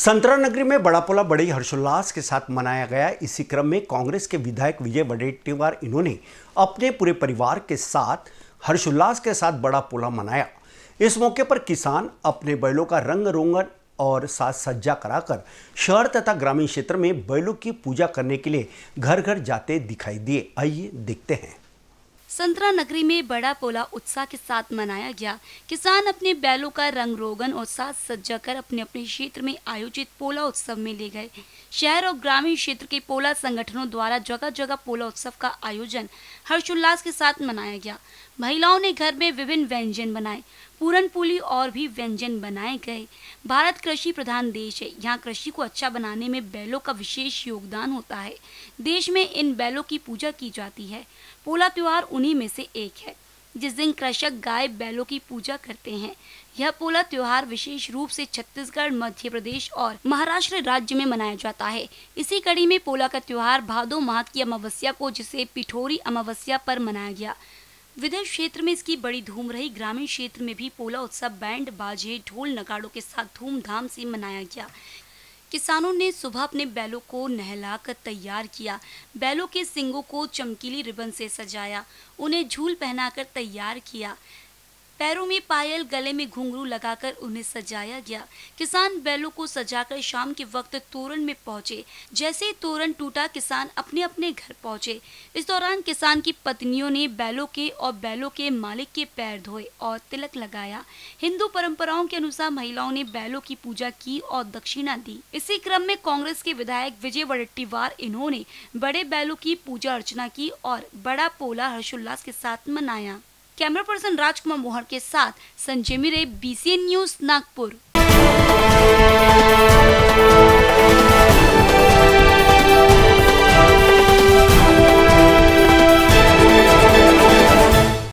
संतरा नगरी में बड़ा पोला बड़ी हर्षोल्लास के साथ मनाया गया। इसी क्रम में कांग्रेस के विधायक विजय वड्डेट्टीवार इन्होंने अपने पूरे परिवार के साथ हर्षोल्लास के साथ बड़ा पोला मनाया। इस मौके पर किसान अपने बैलों का रंग रोगन और साज सज्जा कराकर शहर तथा ग्रामीण क्षेत्र में बैलों की पूजा करने के लिए घर घर जाते दिखाई दिए। आइए देखते हैं। संतरा नगरी में बड़ा पोला उत्साह के साथ मनाया गया। किसान अपने बैलों का रंग रोगन और साज सज्जा कर अपने अपने क्षेत्र में आयोजित पोला उत्सव में ले गए। शहर और ग्रामीण क्षेत्र के पोला संगठनों द्वारा जगह जगह पोला उत्सव का आयोजन हर्षोल्लास के साथ मनाया गया। महिलाओं ने घर में विभिन्न व्यंजन बनाए, पूरन पूली और भी व्यंजन बनाए गए। भारत कृषि प्रधान देश है, यहाँ कृषि को अच्छा बनाने में बैलों का विशेष योगदान होता है। देश में इन बैलों की पूजा की जाती है। पोला त्योहार उन्हीं में से एक है जिस दिन कृषक गाय बैलों की पूजा करते हैं। यह पोला त्योहार विशेष रूप से छत्तीसगढ़, मध्य प्रदेश और महाराष्ट्र राज्य में मनाया जाता है। इसी कड़ी में पोला का त्योहार भादो माह की अमावस्या को, जिसे पिठोरी अमावस्या पर मनाया गया। विदेश क्षेत्र में इसकी बड़ी धूम रही। ग्रामीण क्षेत्र में भी पोला उत्सव बैंड बाजे, ढोल नगाड़ों के साथ धूमधाम से मनाया गया। किसानों ने सुबह अपने बैलों को नहलाकर तैयार किया। बैलों के सींगों को चमकीली रिबन से सजाया, उन्हें झूल पहनाकर तैयार किया। पैरों में पायल, गले में घुंघरू लगाकर उन्हें सजाया गया। किसान बैलों को सजाकर शाम के वक्त तोरण में पहुंचे। जैसे ही तोरण टूटा, किसान अपने अपने घर पहुंचे। इस दौरान किसान की पत्नियों ने बैलों के और बैलों के मालिक के पैर धोए और तिलक लगाया। हिंदू परंपराओं के अनुसार महिलाओं ने बैलों की पूजा की और दक्षिणा दी। इसी क्रम में कांग्रेस के विधायक विजय वड्डेट्टीवार इन्होंने बड़े बैलों की पूजा अर्चना की और बड़ा पोला हर्षोल्लास के साथ मनाया। कैमरा पर्सन राजकुमार मोहर के साथ संजय मिरे, BCA न्यूज, नागपुर।